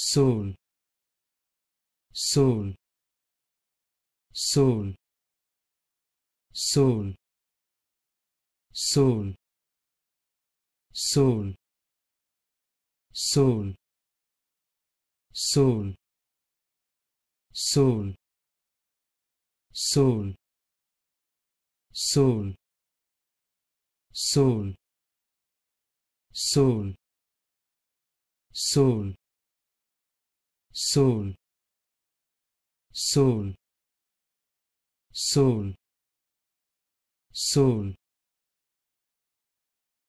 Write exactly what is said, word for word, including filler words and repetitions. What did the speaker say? Seoul, Seoul, Seoul, Seoul, Seoul, Seoul, Seoul, Seoul, Seoul, Seoul, Seoul, Seoul, Seoul, Seoul, Seoul, Seoul, Seoul, Seoul,